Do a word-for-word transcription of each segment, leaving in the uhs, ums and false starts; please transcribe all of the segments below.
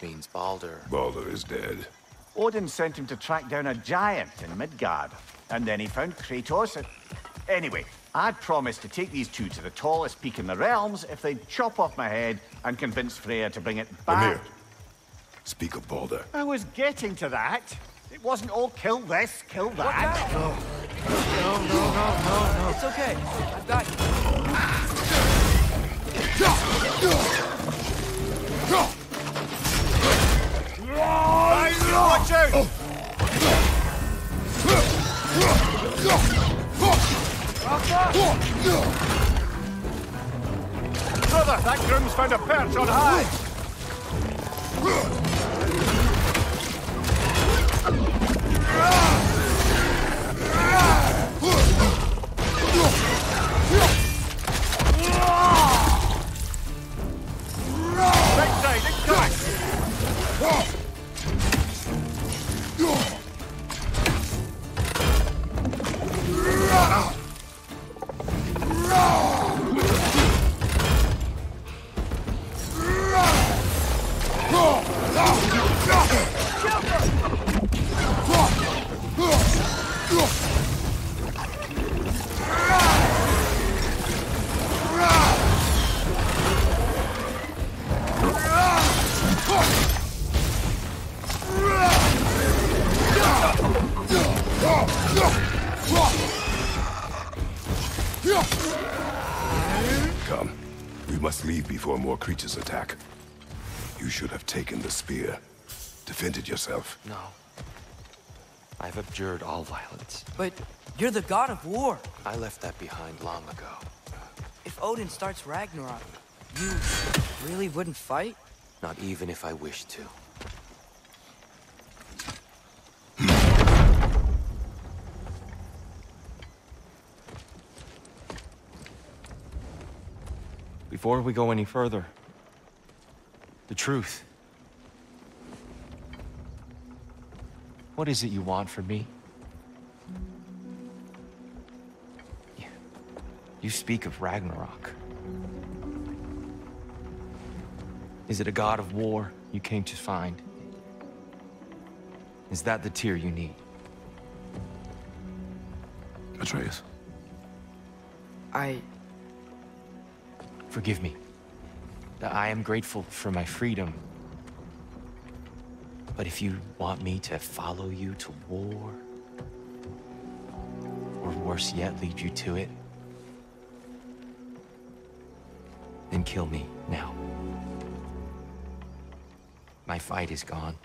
which means Baldur. Baldur is dead. Odin sent him to track down a giant in Midgard, and then he found Kratos and... Anyway, I'd promised to take these two to the tallest peak in the realms if they'd chop off my head and convince Freya to bring it back. Amir, speak of Baldur. I was getting to that. It wasn't all kill this, kill that. No. no, no, no, no, no. It's okay. I've got you. Watch out! Brother, that Grim's found a perch on high! Come. We must leave before more creatures attack. You should have taken the spear. Defended yourself. No. I've abjured all violence. But you're the god of war. I left that behind long ago. If Odin starts Ragnarok, you really wouldn't fight? Not even if I wished to. Before we go any further, the truth. What is it you want from me? You speak of Ragnarok. Is it a god of war you came to find? Is that the Tyr you need? Atreus. I... Forgive me. I am grateful for my freedom. But if you want me to follow you to war, or worse yet, lead you to it, then kill me now. My fight is gone.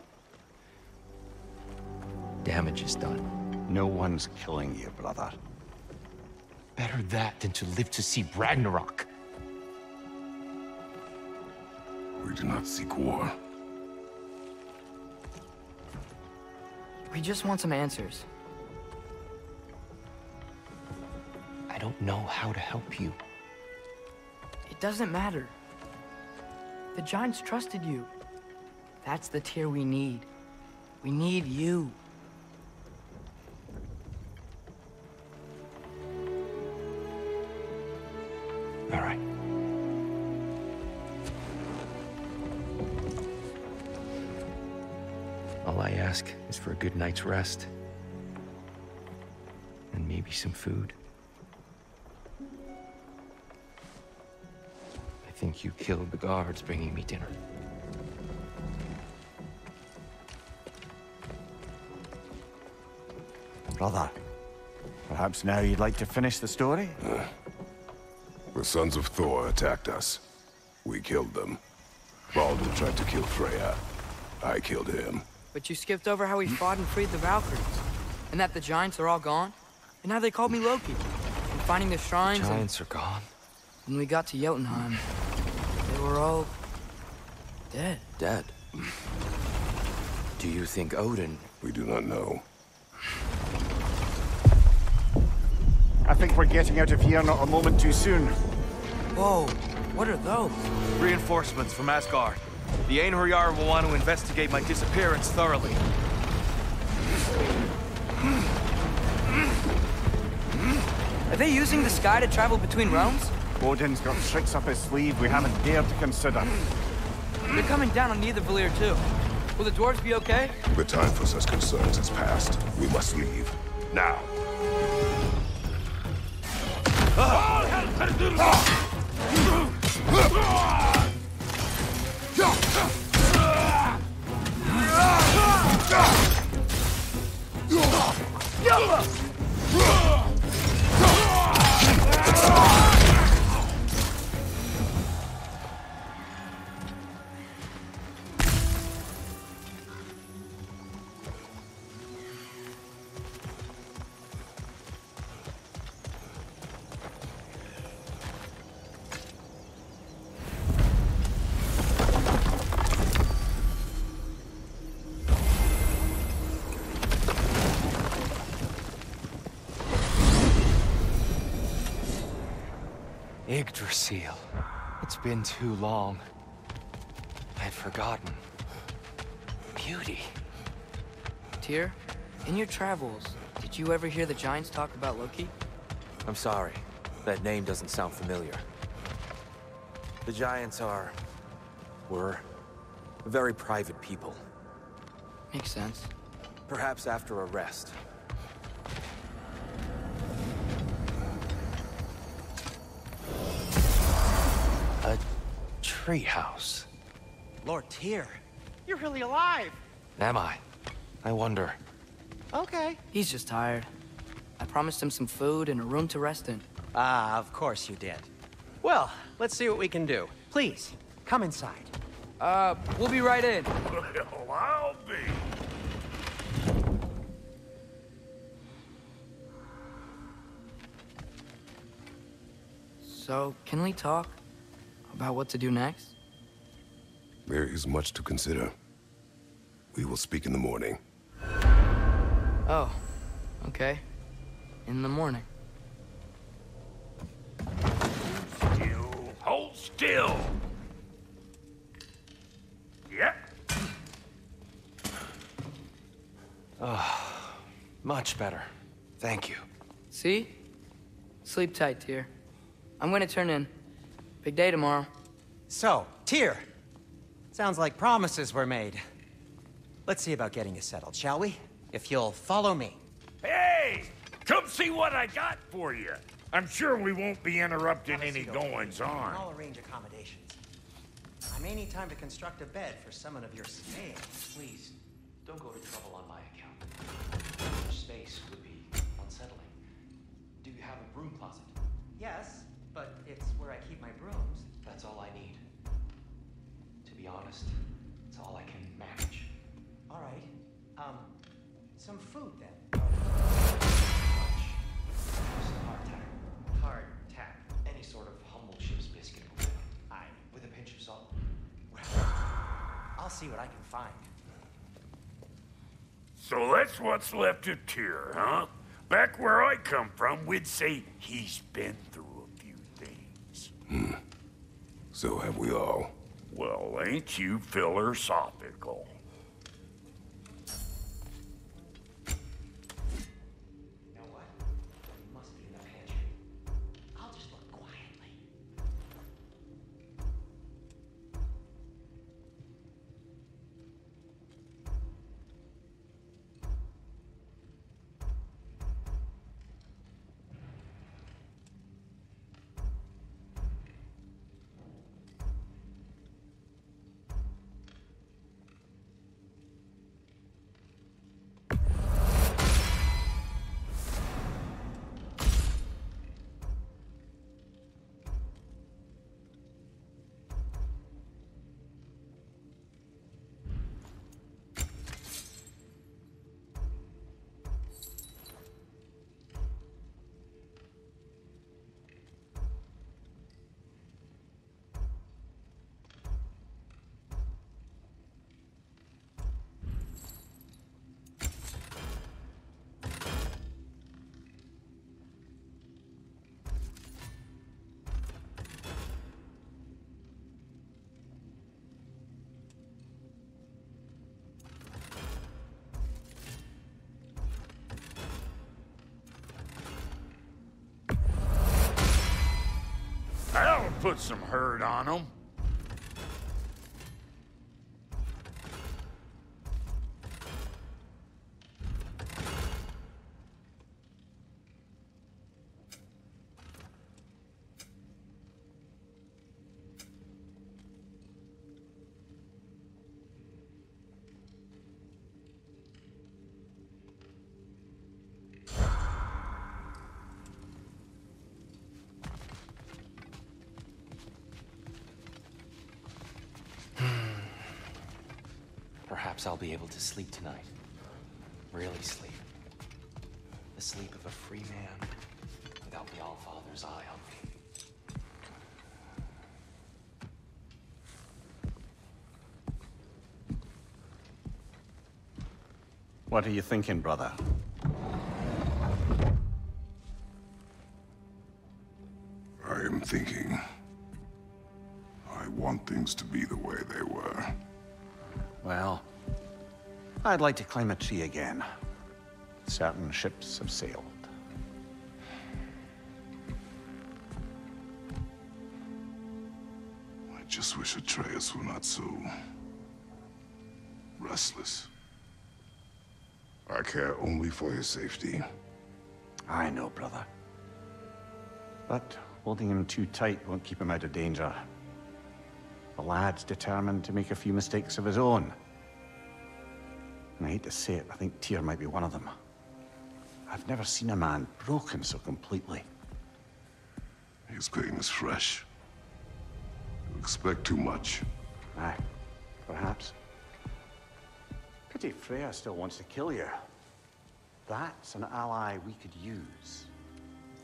Damage is done. No one's killing you, brother. Better that than to live to see Ragnarok. We do not seek war. We just want some answers. I don't know how to help you. It doesn't matter. The giants trusted you. That's the Tyr we need. We need you. All right. All I ask is for a good night's rest, and maybe some food. I think you killed the guards bringing me dinner. Brother, perhaps now you'd like to finish the story? Uh, the sons of Thor attacked us. We killed them. Baldur tried to kill Freya. I killed him. But you skipped over how we fought and freed the Valkyries, and that the giants are all gone, and now they called me Loki, and finding the shrines. The giants and... are gone? When we got to Jotunheim, they were all... dead. Dead? Do you think Odin... We do not know. I think we're getting out of here not a moment too soon. Whoa, what are those? Reinforcements from Asgard. The Einherjar will want to investigate my disappearance thoroughly. Are they using the sky to travel between realms? Odin's got tricks up his sleeve we haven't dared to consider. They're coming down on either Valir too. Will the dwarves be okay? The time for such concerns is past. We must leave. Now. Yggdrasil. It's been too long. I've forgotten. Beauty. Tyr, in your travels, did you ever hear the giants talk about Loki? I'm sorry. That name doesn't sound familiar. The giants are... were... very private people. Makes sense. Perhaps after a rest. Treehouse. Lord Tyr, you're really alive! Am I? I wonder. Okay. He's just tired. I promised him some food and a room to rest in. Ah, of course you did. Well, let's see what we can do. Please, come inside. Uh, we'll be right in. Well, I'll be. So, can we talk? About what to do next? There is much to consider. We will speak in the morning. Oh, okay. In the morning. Still, hold still! Yep. Oh, much better. Thank you. See? Sleep tight, Tyr. I'm gonna turn in. Big day tomorrow. So, Tyr. Sounds like promises were made. Let's see about getting you settled, shall we? If you'll follow me. Hey! Come see what I got for you. I'm sure we won't be interrupting any goings-on. I'll arrange accommodations. I may need time to construct a bed for someone of your scale. Please, don't go to trouble on my account. Too much space would be unsettling. Do you have a broom closet? Yes. But it's where I keep my brooms. That's all I need. To be honest, it's all I can manage. All right. Um, some food then. Hard tack. Hard tack. Any sort of humble ship's biscuit will do. Aye. With a pinch of salt. Well, I'll see what I can find. So that's what's left of Tyr, huh? Back where I come from, we'd say he's been through. Hmm. So have we all. Well, ain't you philosophical? You know what? There must be enough pantry. I'll just look quietly. Put some herd on them. Perhaps I'll be able to sleep tonight. Really sleep. The sleep of a free man without the Allfather's eye on me. What are you thinking, brother? I am thinking. I want things to be the way they were. Well, I'd like to climb a tree again. Certain ships have sailed. I just wish Atreus were not so restless. I care only for his safety. I know, brother. But holding him too tight won't keep him out of danger. The lad's determined to make a few mistakes of his own. And I hate to say it, I think Tyr might be one of them. I've never seen a man broken so completely. His pain is fresh. You expect too much. Aye, perhaps. Pity Freya still wants to kill you. That's an ally we could use.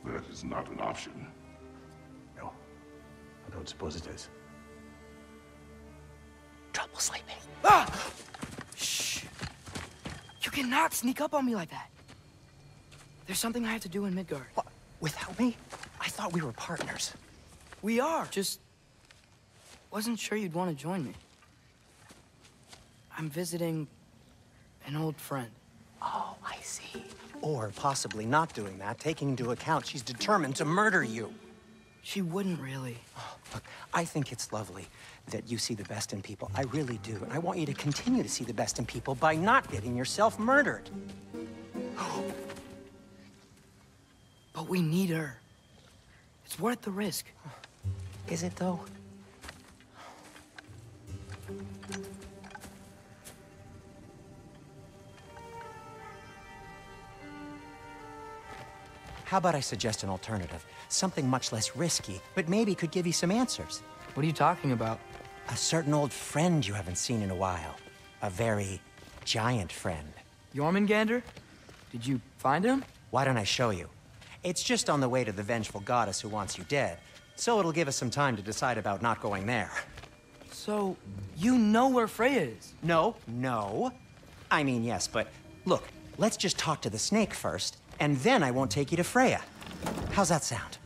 That is not an option. No, I don't suppose it is. Trouble sleeping. Ah! Shh! You cannot sneak up on me like that. There's something I have to do in Midgard. What? Without me? I thought we were partners. We are. Just wasn't sure you'd want to join me. I'm visiting an old friend. Oh, I see. Or possibly not doing that, taking into account she's determined to murder you. She wouldn't really. Oh, look, I think it's lovely that you see the best in people. I really do. And I want you to continue to see the best in people by not getting yourself murdered. But we need her. It's worth the risk. Is it, though? How about I suggest an alternative? Something much less risky, but maybe could give you some answers. What are you talking about? A certain old friend you haven't seen in a while. A very giant friend. Jormungandr? Did you find him? Why don't I show you? It's just on the way to the vengeful goddess who wants you dead, so it'll give us some time to decide about not going there. So, you know where Freya is? No, no. I mean, yes, but look, let's just talk to the snake first, and then I won't take you to Freya. How's that sound?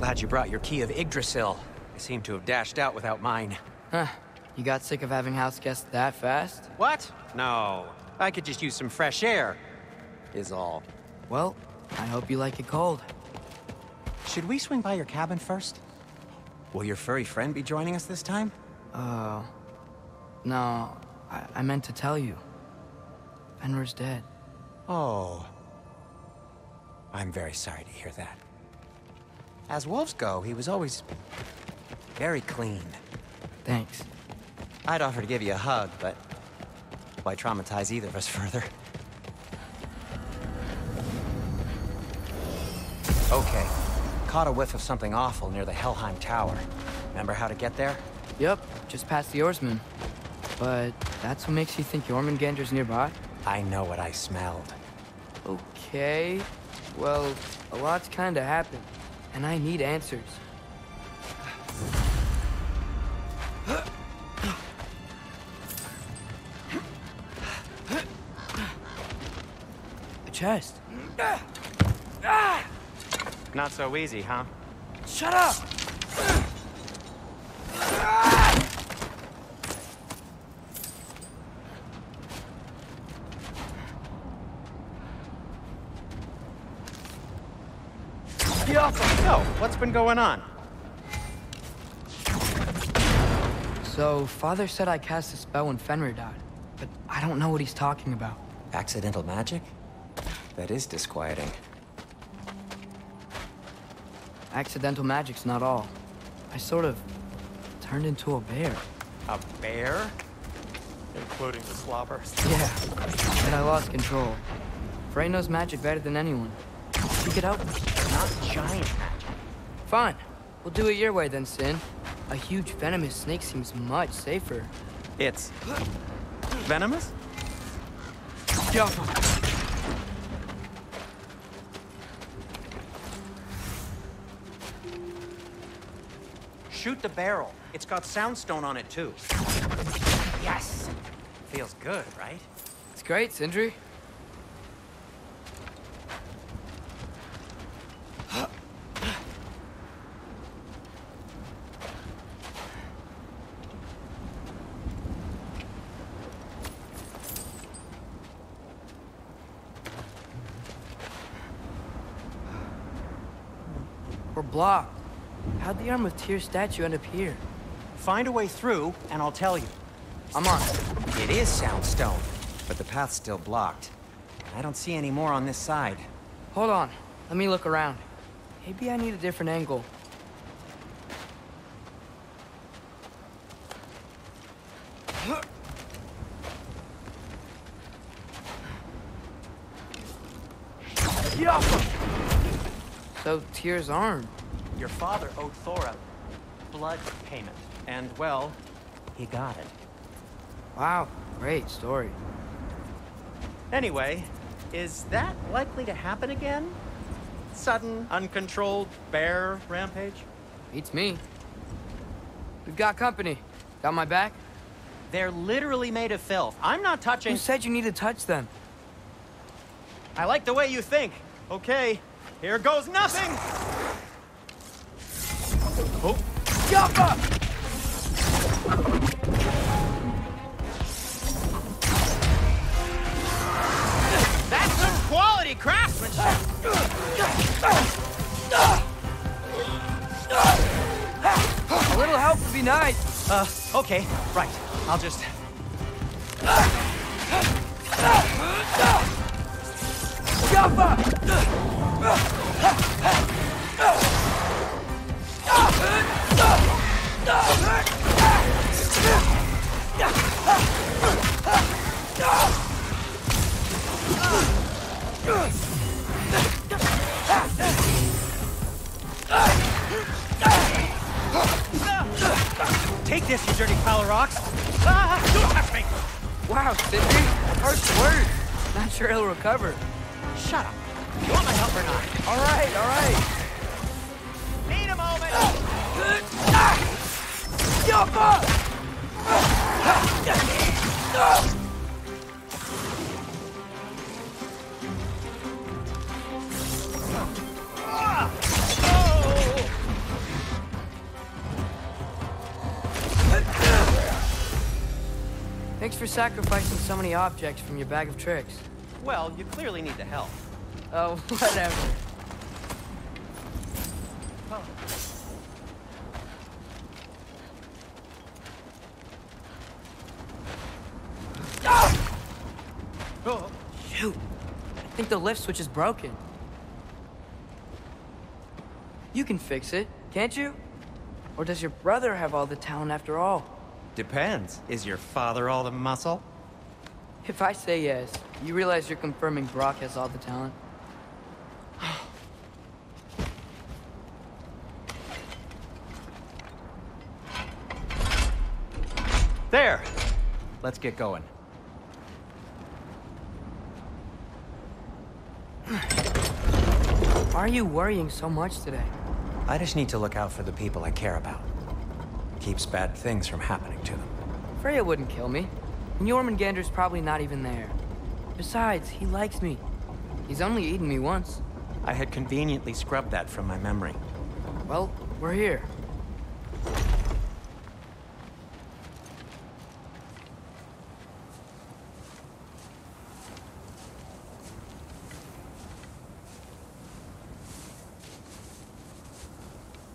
Glad you brought your key of Yggdrasil. I seem to have dashed out without mine. Huh. You got sick of having house guests that fast? What? No. I could just use some fresh air. Is all. Well, I hope you like it cold. Should we swing by your cabin first? Will your furry friend be joining us this time? Uh... No. I, I meant to tell you. Fenrir's dead. Oh. I'm very sorry to hear that. As wolves go, he was always very clean. Thanks. I'd offer to give you a hug, but why traumatize either of us further? Okay. Caught a whiff of something awful near the Helheim Tower. Remember how to get there? Yep, just past the oarsman. But that's what makes you think Jormungandr's nearby? I know what I smelled. Okay. Well, a lot's kinda happened, and I need answers. Chest. Not so easy, huh? Shut up! Be off! No, what's been going on? So, Father said I cast a spell when Fenrir died, but I don't know what he's talking about. Accidental magic? That is disquieting. Accidental magic's not all. I sort of turned into a bear. A bear? Including the slobbers. Yeah, and I lost control. Freya knows magic better than anyone. She could help me, not giant magic. Fine. We'll do it your way then, Sin. A huge venomous snake seems much safer. It's... venomous? Yo. Shoot the barrel. It's got Soundstone on it, too. Yes! Feels good, right? It's great, Sindri. We're blocked. How'd the Arm of Tyr statue end up here? Find a way through, and I'll tell you. I'm on. It is Soundstone, but the path's still blocked. I don't see any more on this side. Hold on. Let me look around. Maybe I need a different angle. Get off! So Tyr's arm. Your father owed Thora blood payment, and well, he got it. Wow, great story. Anyway, is that likely to happen again? Sudden, uncontrolled bear rampage? Beats me. We've got company. Got my back? They're literally made of filth. I'm not touching- You said you need to touch them. I like the way you think. Okay, here goes nothing! Oh. Yoppa! Quality craftsmanship! A little help would be nice. Uh, okay, right. I'll just... Take this, you dirty pile of rocks! Ah, don't touch me! Wow, Sindri, harsh words. Not sure he'll recover. Shut up. You want my help or not? All right, all right. Need a moment. Yoppa! Thanks for sacrificing so many objects from your bag of tricks. Well, you clearly need the help. Oh, whatever. Oh. Ah! Oh. Shoot! I think the lift switch is broken. You can fix it, can't you? Or does your brother have all the talent after all? Depends. Is your father all the muscle? If I say yes, you realize you're confirming Brock has all the talent? There! Let's get going. Why are you worrying so much today? I just need to look out for the people I care about. Keeps bad things from happening to them. Freya wouldn't kill me. And Jormungandr's probably not even there. Besides, he likes me. He's only eaten me once. I had conveniently scrubbed that from my memory. Well, we're here.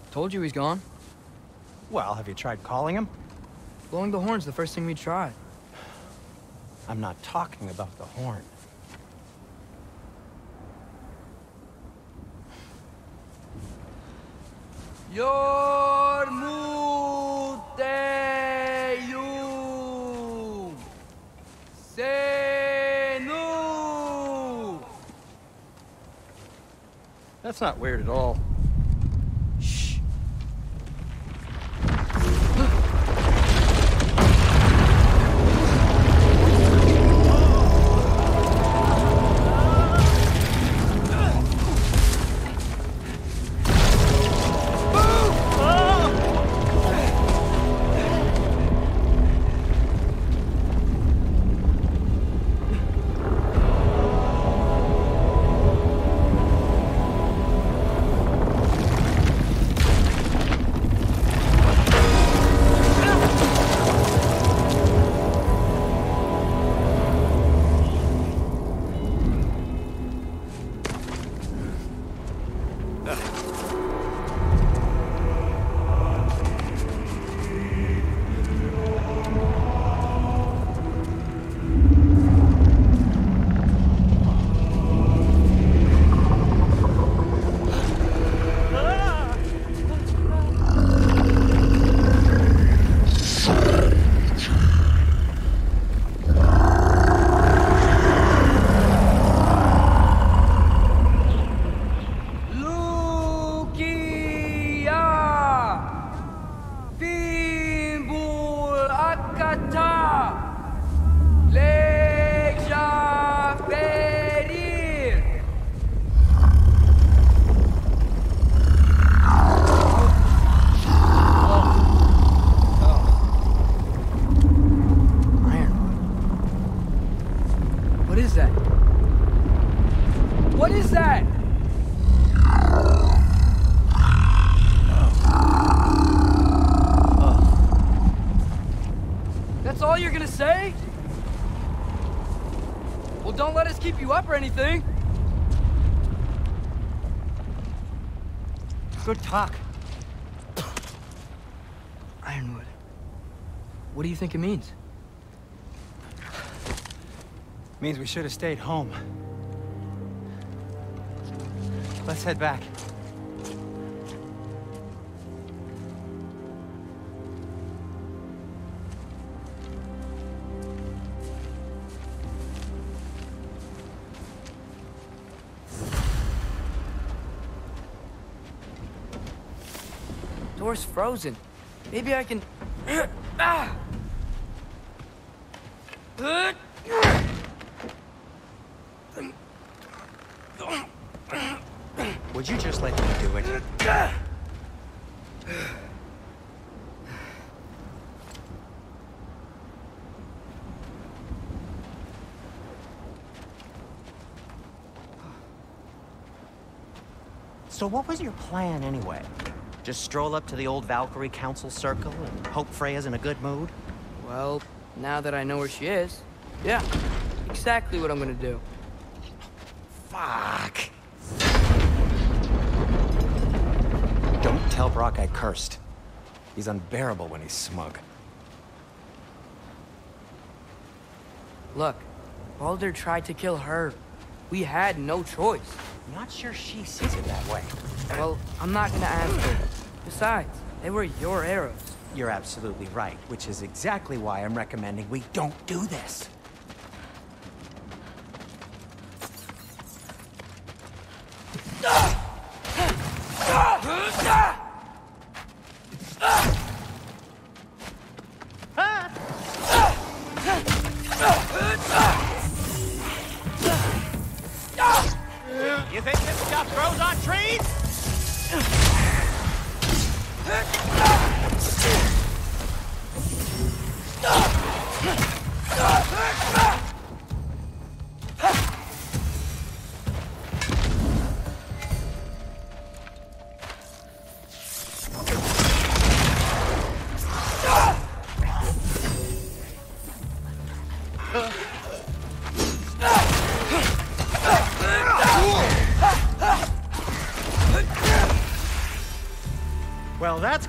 Told you he's gone. Well, have you tried calling him? Blowing the horn's the first thing we tried. I'm not talking about the horn. Your mute! That's not weird at all. Shh. Anything? Good talk. Ironwood. What do you think it means? It means we should have stayed home. Let's head back. Door's frozen. Maybe I can. Ah! Would you just let me do it? So, what was your plan anyway? Just stroll up to the old Valkyrie council circle and hope Freya's in a good mood? Well, now that I know where she is, yeah, exactly what I'm gonna do. Fuck. Don't tell Brock I cursed. He's unbearable when he's smug. Look, Baldur tried to kill her. We had no choice. Not sure she sees it that way. Well, I'm not gonna ask her. Besides, they were your arrows. You're absolutely right, which is exactly why I'm recommending we don't do this.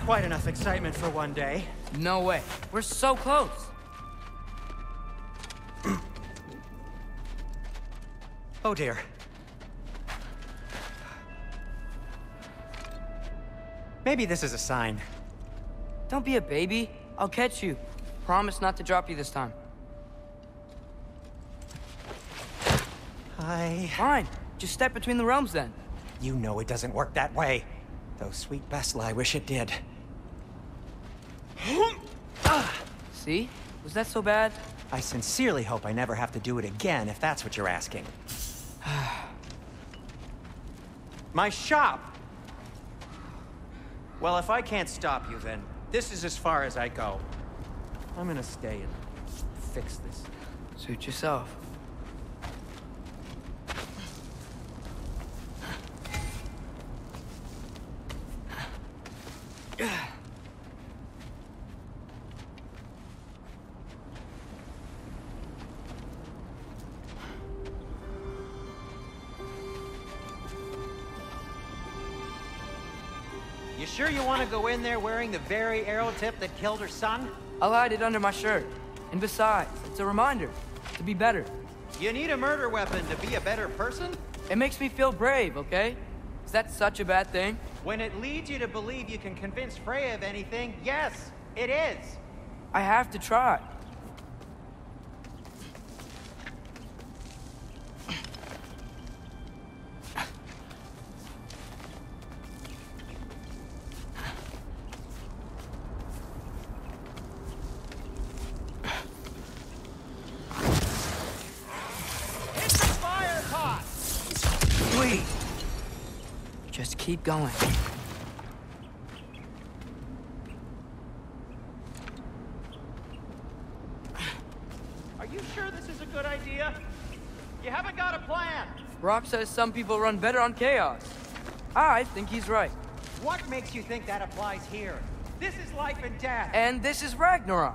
Quite enough excitement for one day. No way. We're so close. Oh dear. Maybe this is a sign. Don't be a baby. I'll catch you. Promise not to drop you this time. I... Fine. Just step between the realms then. You know it doesn't work that way. Though sweet Bessel, I wish it did. See? Was that so bad? I sincerely hope I never have to do it again, if that's what you're asking. My shop! Well, if I can't stop you, then this is as far as I go. I'm gonna stay and fix this. Suit yourself. Sure you want to go in there wearing the very arrow tip that killed her son? I'll hide it under my shirt. And besides, it's a reminder to be better. You need a murder weapon to be a better person? It makes me feel brave, okay? Is that such a bad thing? When it leads you to believe you can convince Freya of anything, yes, it is. I have to try. Keep going. Are you sure this is a good idea? You haven't got a plan. Brock says some people run better on chaos. I think he's right. What makes you think that applies here? This is life and death. And this is Ragnarok.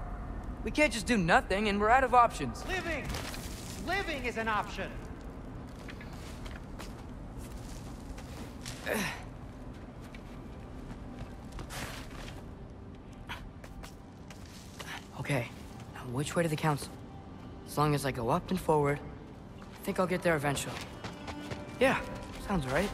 We can't just do nothing, and we're out of options. Living! Living is an option. Okay, now which way to the council? As long as I go up and forward, I think I'll get there eventually. Yeah, sounds right.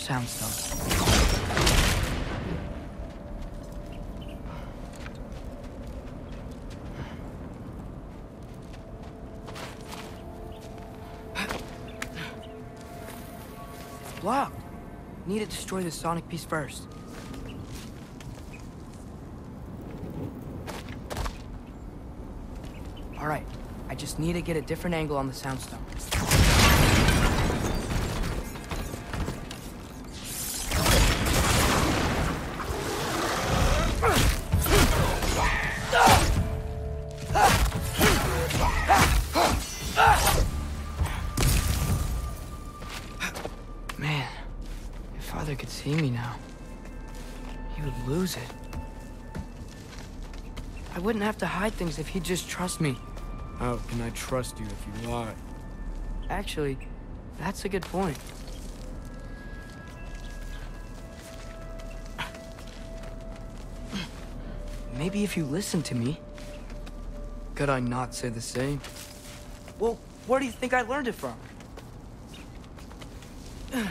Soundstone. It's blocked. Need to destroy the sonic piece first. All right. I just need to get a different angle on the soundstone. I wouldn't have to hide things if he'd just trust me. How can I trust you if you lie? Actually, that's a good point. Maybe if you listen to me. Could I not say the same? Well, where do you think I learned it from? Ah!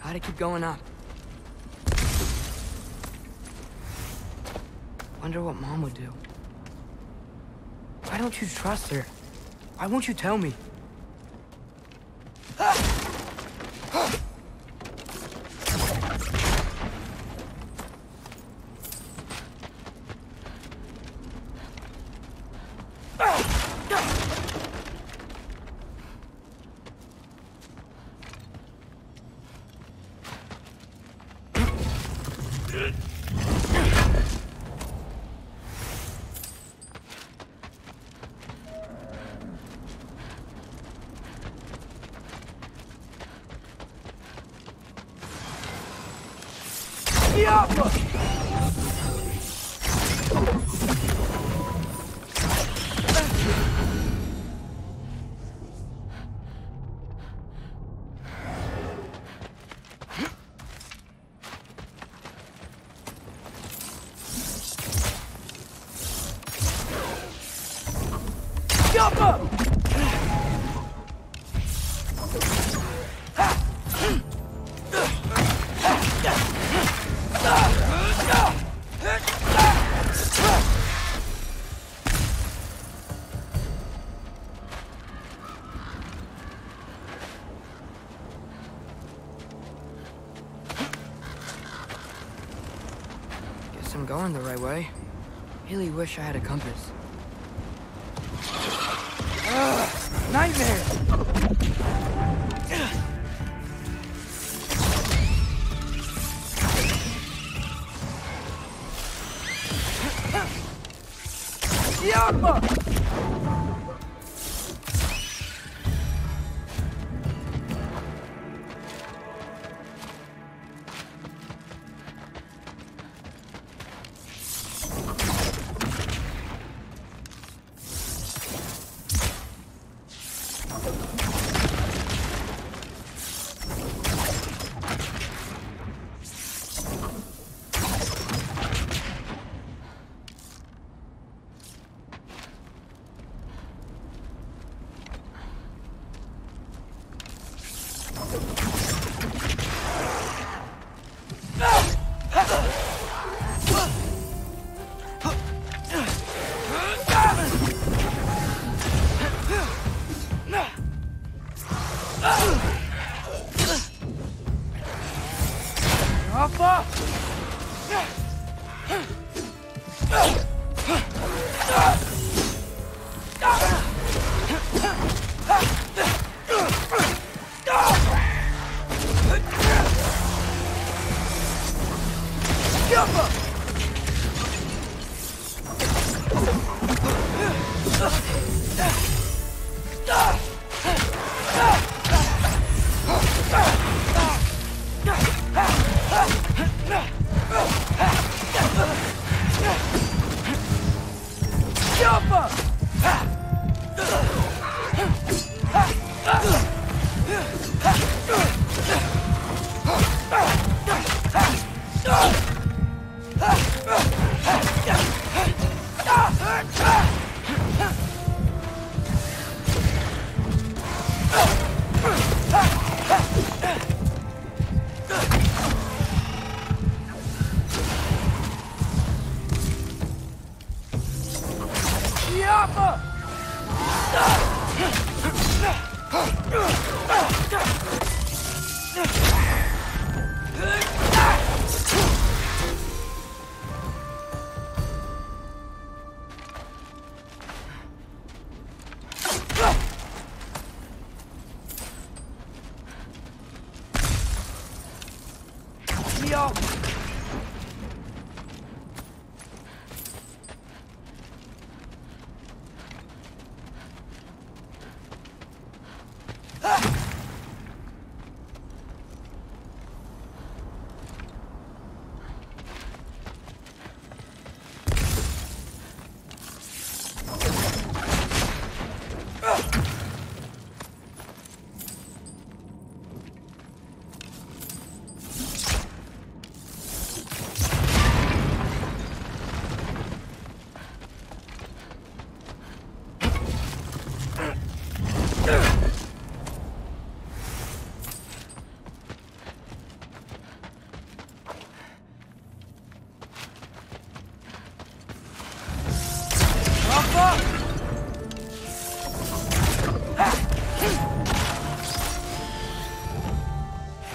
Gotta keep going up. Wonder what Mom would do. Why don't you trust her? Why won't you tell me? Going the right way. Really wish I had a compass. Ugh, nightmare! Yappa!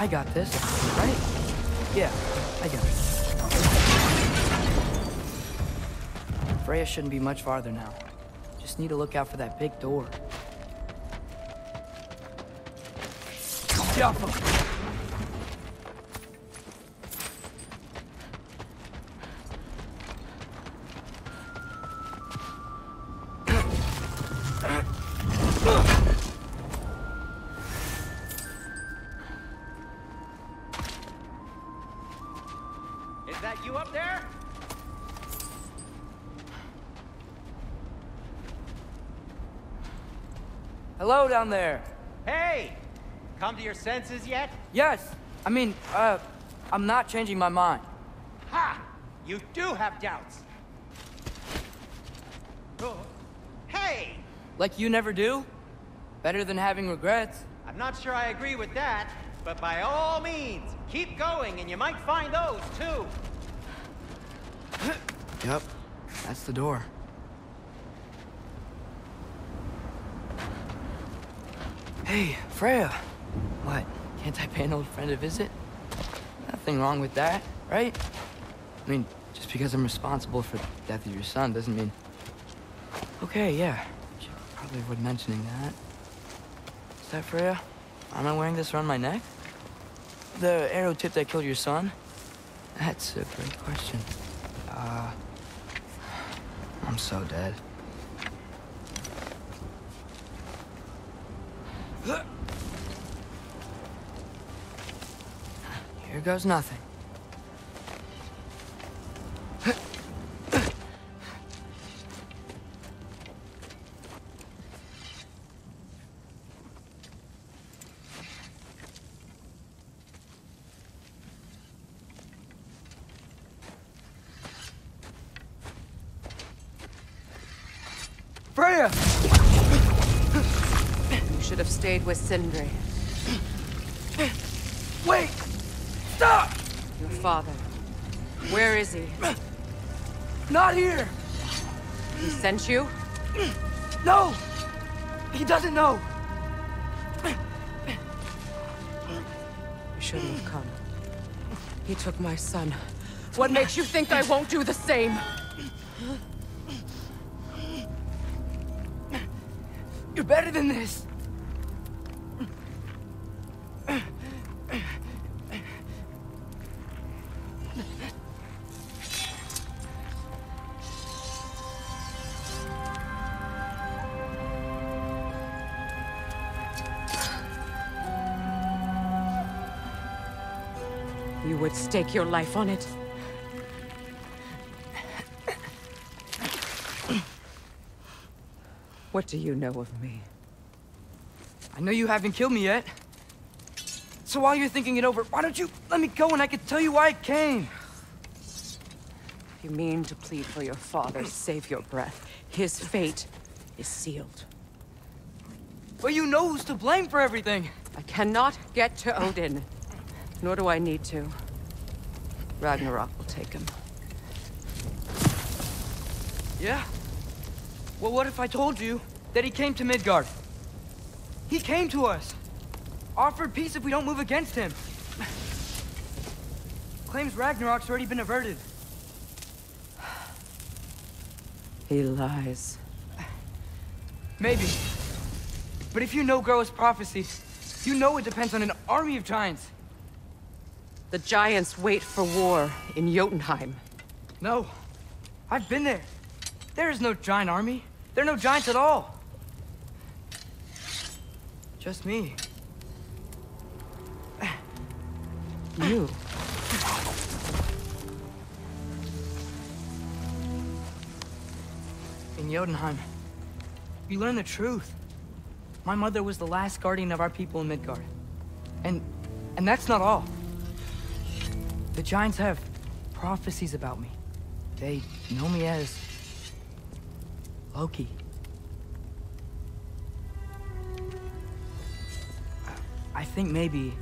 got this, right? Yeah, I got it. Freya shouldn't be much farther now. Just need to look out for that big door. Jump! Down there. Hey! Come to your senses yet? Yes! I mean, uh, I'm not changing my mind. Ha! You do have doubts! Oh. Hey! Like you never do? Better than having regrets. I'm not sure I agree with that, but by all means, keep going and you might find those, too! Yep, that's the door. Hey, Freya. What? Can't I pay an old friend a visit? Nothing wrong with that, right? I mean, just because I'm responsible for the death of your son doesn't mean... Okay, yeah. Should probably avoid mentioning that. Is that Freya? Am I wearing this around my neck? The arrow tip that killed your son? That's a great question. Uh... I'm so dead. Here goes nothing. Freya! You should have stayed with Sindri. Wait! Stop! Your father. Where is he? Not here! He sent you? No! He doesn't know! You shouldn't have come. He took my son. What makes you think I won't do the same? You're better than this! Stake your life on it. What do you know of me? I know you haven't killed me yet. So while you're thinking it over, why don't you let me go and I can tell you why I came? If you mean to plead for your father, save your breath. His fate is sealed. But you know who's to blame for everything. I cannot get to Odin, nor do I need to. Ragnarok will take him. Yeah? Well, what if I told you that he came to Midgard? He came to us! Offered peace if we don't move against him! Claims Ragnarok's already been averted. He lies. Maybe. But if you know Gróa's prophecy, you know it depends on an army of giants. The giants wait for war in Jotunheim. No. I've been there. There is no giant army. There are no giants at all. Just me. You. In Jotunheim, you learn the truth. My mother was the last guardian of our people in Midgard. And... and that's not all. The Giants have prophecies about me. They know me as... Loki. I think maybe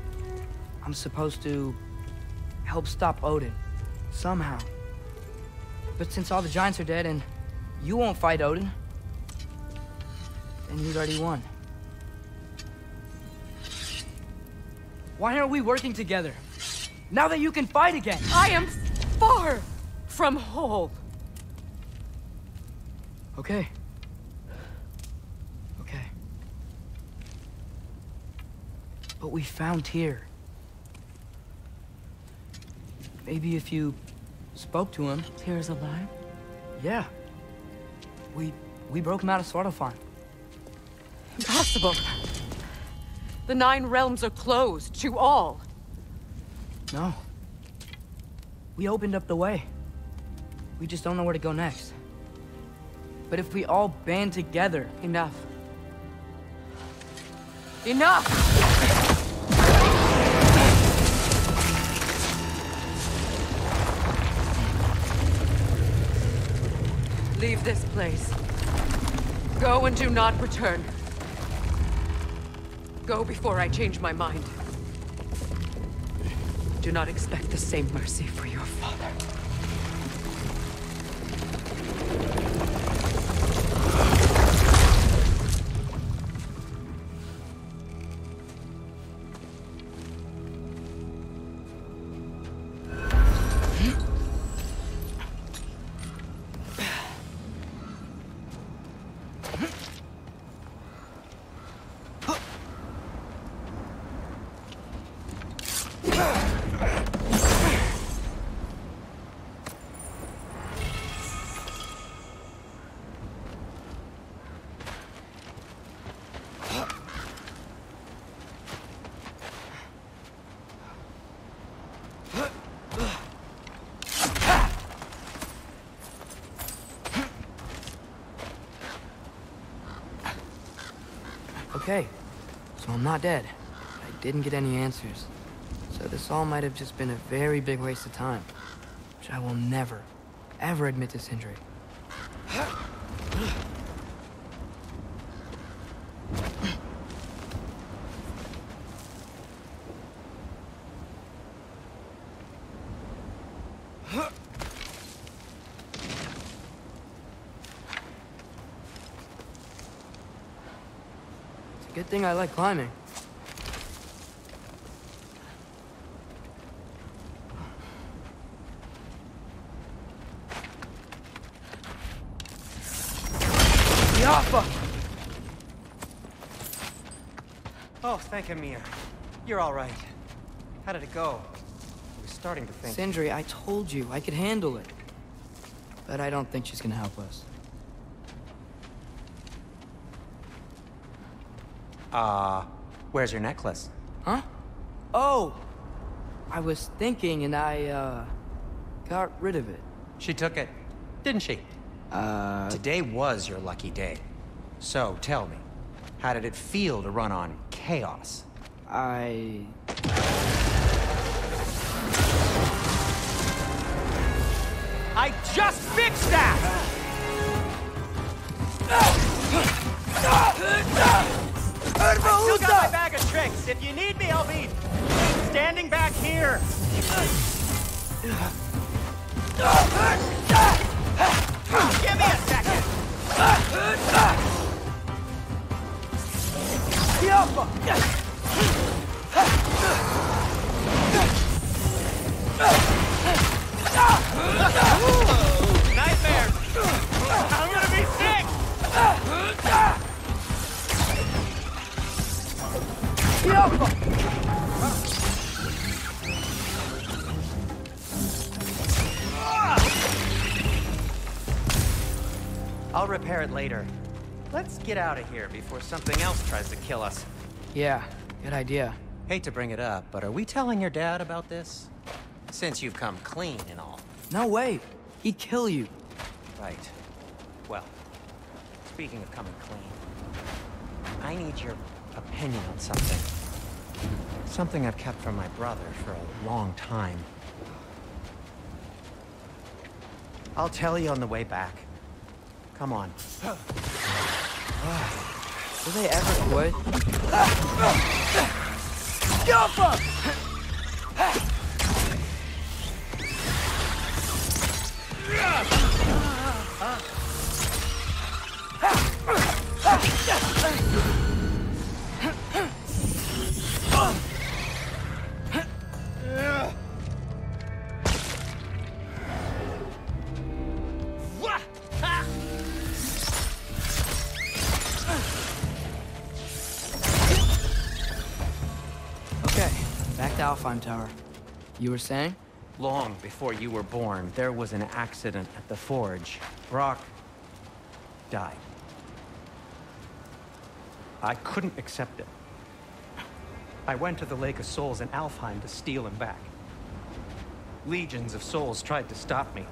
I'm supposed to help stop Odin, somehow. But since all the Giants are dead and you won't fight Odin, then you've already won. Why aren't we working together? Now that you can fight again! I am far from home. Okay. Okay. But we found Tyr. Maybe if you spoke to him... Tyr is alive? Yeah. We... we broke him out of Svartalfheim. Impossible! The Nine Realms are closed to all! No. We opened up the way. We just don't know where to go next. But if we all band together... Enough. Enough! Leave this place. Go and do not return. Go before I change my mind. Do not expect the same mercy for your father. Okay, so I'm not dead. I didn't get any answers. So this all might have just been a very big waste of time. Which I will never, ever admit to Sindri. Good thing I like climbing. Yaffa! Oh, thank Amir. You're all right. How did it go? I was starting to think... Sindri, I told you I could handle it. But I don't think she's gonna help us. Uh, where's your necklace? Huh? Oh! I was thinking and I, uh, got rid of it. She took it, didn't she? Uh... Today was your lucky day. So, tell me, how did it feel to run on chaos? I... I just fixed that! I still got my bag of tricks. If you need me, I'll be standing back here. Give me a second. Ooh, nightmares. I'm gonna be sick. I'll repair it later. Let's get out of here before something else tries to kill us. Yeah, good idea. Hate to bring it up, but are we telling your dad about this? Since you've come clean and all. No way. He'd kill you. Right. Well, speaking of coming clean, I need your opinion on something. Something I've kept from my brother for a long time. I'll tell you on the way back. Come on. Will they ever quit? the Alfheim Tower. You were saying? Long before you were born, there was an accident at the Forge. Brock died. I couldn't accept it. I went to the Lake of Souls in Alfheim to steal him back. Legions of souls tried to stop me.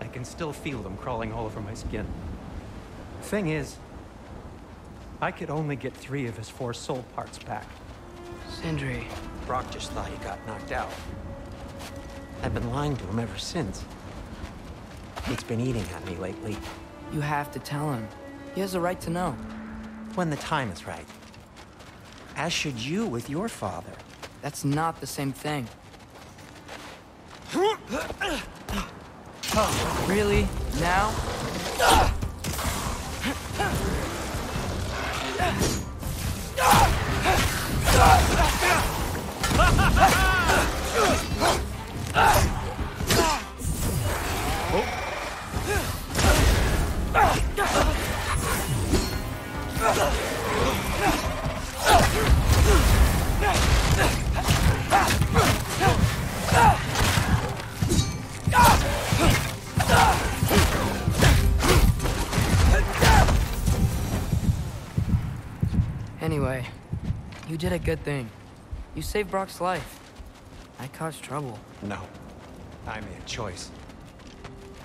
I can still feel them crawling all over my skin. Thing is, I could only get three of his four soul parts back. Sindri. Brock just thought he got knocked out. I've been lying to him ever since. It's been eating at me lately. You have to tell him. He has a right to know. When the time is right. As should you with your father. That's not the same thing. Oh, really? Now? Anyway, you did a good thing. You saved Brock's life. I caused trouble. No. I made a choice.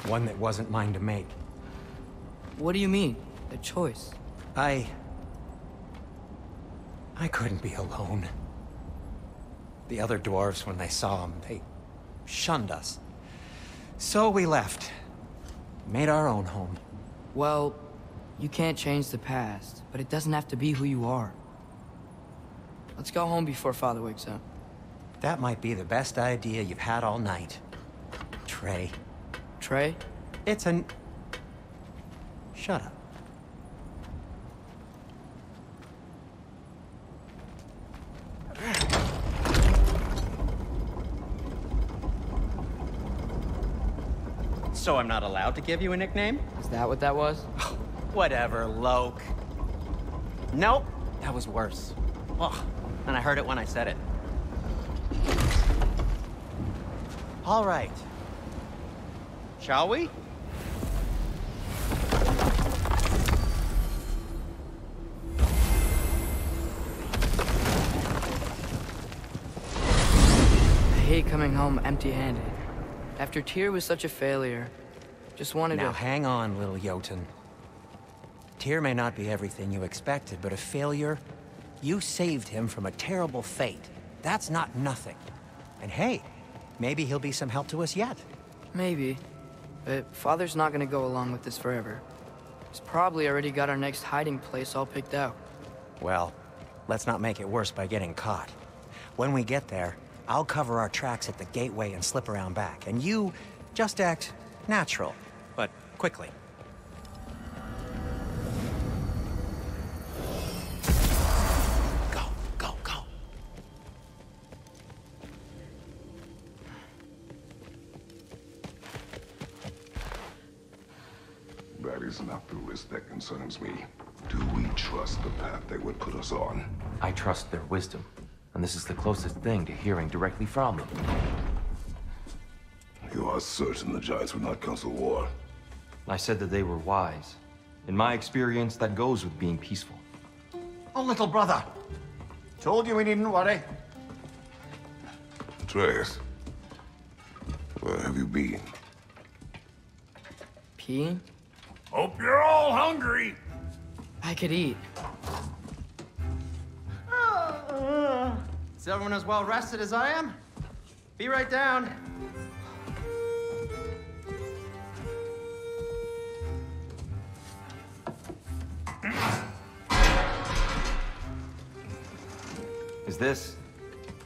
One that wasn't mine to make. What do you mean, a choice? I... I couldn't be alone. The other dwarves, when they saw him, they shunned us. So we left. Made our own home. Well... you can't change the past, but it doesn't have to be who you are. Let's go home before Father wakes up. That might be the best idea you've had all night. Trey. Trey? It's an... Shut up. So I'm not allowed to give you a nickname? Is that what that was? Whatever, Loke. Nope, that was worse. Ugh, and I heard it when I said it. All right. Shall we? I hate coming home empty-handed. After Tyr was such a failure, just wanted now, to- Now hang on, little Jotun. Tyr may not be everything you expected, but a failure? You saved him from a terrible fate. That's not nothing. And hey, maybe he'll be some help to us yet. Maybe. But Father's not gonna go along with this forever. He's probably already got our next hiding place all picked out. Well, let's not make it worse by getting caught. When we get there, I'll cover our tracks at the gateway and slip around back. And you just act natural, but quickly. That concerns me. Do we trust the path they would put us on? I trust their wisdom, and this is the closest thing to hearing directly from them. You are certain the Giants would not counsel war? I said that they were wise. In my experience, that goes with being peaceful. Oh, little brother! Told you we needn't worry. Atreus, where have you been? Peeing? Hope you're all hungry. I could eat. Is everyone as well rested as I am? Be right down. Is this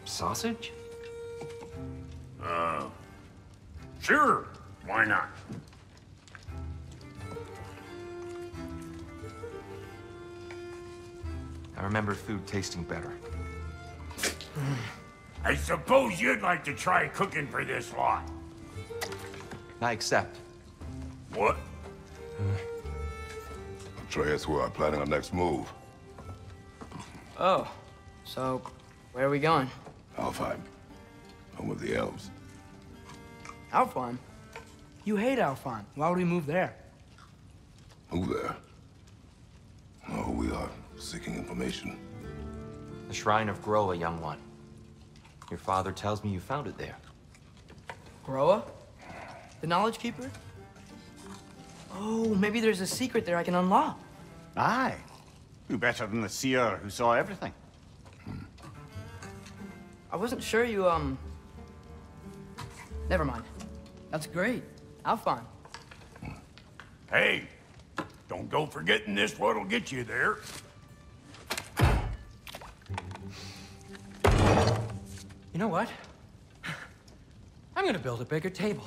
sausage? Uh, sure. Why not? I remember food tasting better. I suppose you'd like to try cooking for this lot. I accept. What? Atreus, we are planning our next move. Oh, so where are we going? Alfheim. Home of the elves. Alfheim? You hate Alfheim. Why would we move there? Move there? Oh, we are seeking information. The Shrine of Gróa, young one. Your father tells me you found it there. Gróa? The Knowledge Keeper? Oh, maybe there's a secret there I can unlock. Aye. Who better than the seer who saw everything? Hmm. I wasn't sure you, um... Never mind. That's great. Alfheim. Hey! Don't go forgetting this one'll get you there. You know what? I'm gonna build a bigger table.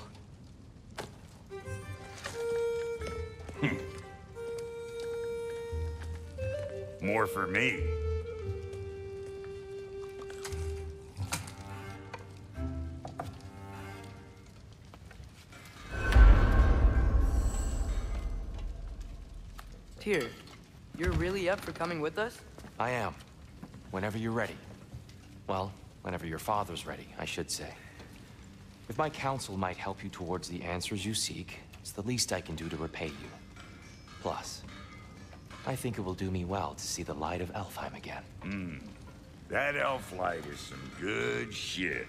Hmm. More for me. Tyr, you're really up for coming with us? I am. Whenever you're ready. Well, whenever your father's ready, I should say. If my counsel might help you towards the answers you seek, it's the least I can do to repay you. Plus, I think it will do me well to see the light of Alfheim again. Mm. That elf light is some good shit.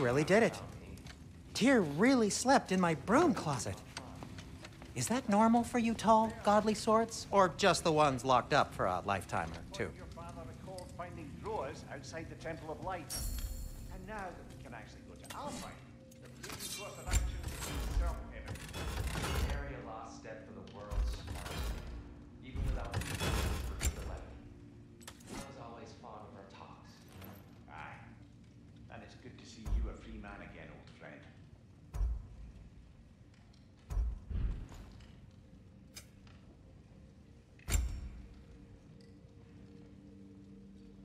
Really did it. Tyr really slept in my broom closet. Is that normal for you tall, godly sorts, or just the ones locked up for a lifetime or two? Your father recalled finding drawers outside the Temple of Light. And now that we can actually go to Alfheim, the leading course of action is self-payment. It's a very last step for the world's smartest. Even without the light. I was always fond of our talks. Aye. And it's good to see you. Man again, old friend.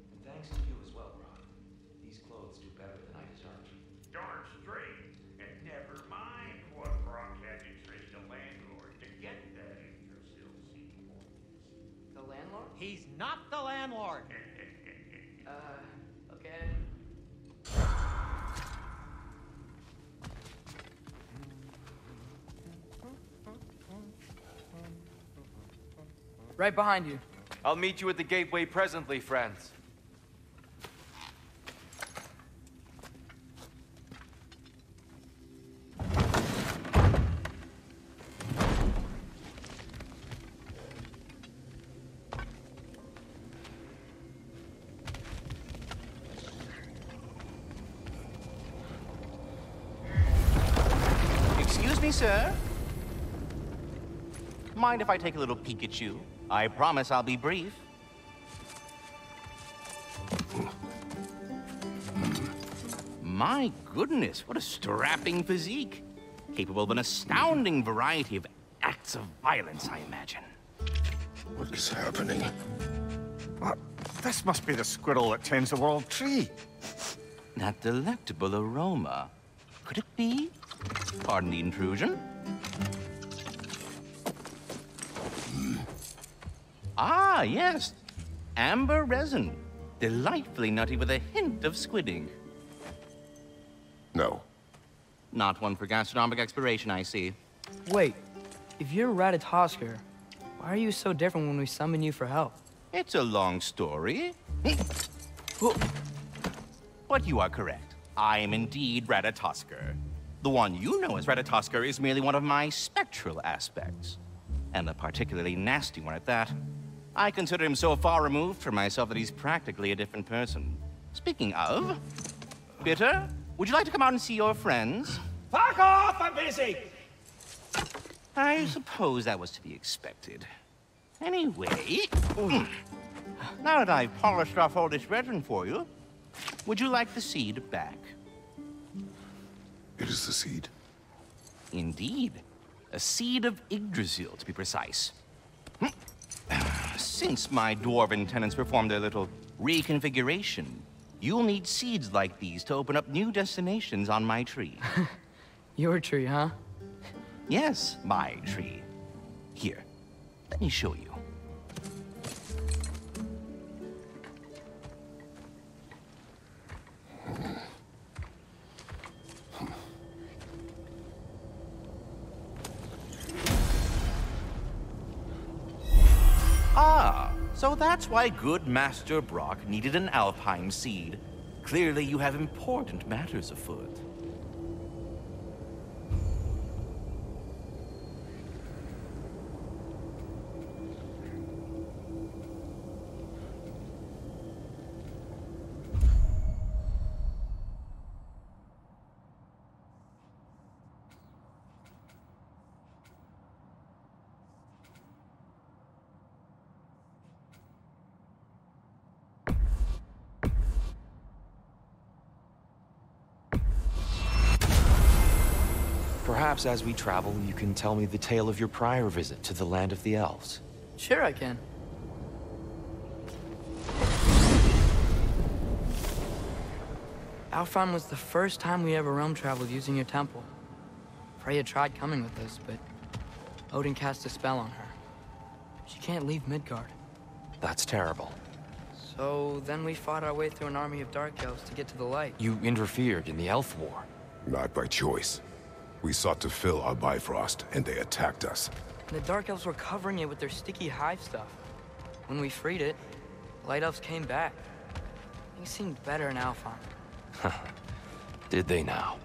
And thanks to you as well, Brock. These clothes do better than I deserved. Darn straight, and never mind what Brock had to trick the landlord to get that in your silly voice. The landlord? He's not the landlord. uh, okay. Right behind you. I'll meet you at the gateway presently, friends. Excuse me, sir. Mind if I take a little peek at you? I promise I'll be brief. My goodness, what a strapping physique. Capable of an astounding variety of acts of violence, I imagine. What is happening? Well, this must be the squirrel that tends the world tree. That delectable aroma. Could it be? Pardon the intrusion. Ah, yes. Amber resin. Delightfully nutty with a hint of squidding. No. Not one for gastronomic exploration, I see. Wait. If you're Ratatoskr, why are you so different when we summon you for help? It's a long story. But you are correct. I am indeed Ratatoskr. The one you know as Ratatoskr is merely one of my spectral aspects. And a particularly nasty one at that. I consider him so far removed from myself that he's practically a different person. Speaking of... Bitter, would you like to come out and see your friends? Fuck off! I'm busy! I suppose that was to be expected. Anyway... Now that I've polished off all this resin for you, would you like the seed back? It is the seed. Indeed. A seed of Yggdrasil, to be precise. Since my dwarven tenants performed their little reconfiguration, you'll need seeds like these to open up new destinations on my tree. Your tree, huh? Yes, my tree. Here, let me show you. Ah, so that's why good Master Brock needed an Alfheim seed. Clearly you have important matters afoot. Perhaps as we travel, you can tell me the tale of your prior visit to the land of the elves. Sure I can. Alfheim was the first time we ever realm traveled using your temple. Freya tried coming with us, but Odin cast a spell on her. She can't leave Midgard. That's terrible. So then we fought our way through an army of dark elves to get to the light. You interfered in the elf war. Not by choice. We sought to fill our Bifrost, and they attacked us. The Dark Elves were covering it with their sticky hive stuff. When we freed it, Light Elves came back. Things seemed better in Alfheim. Did they now?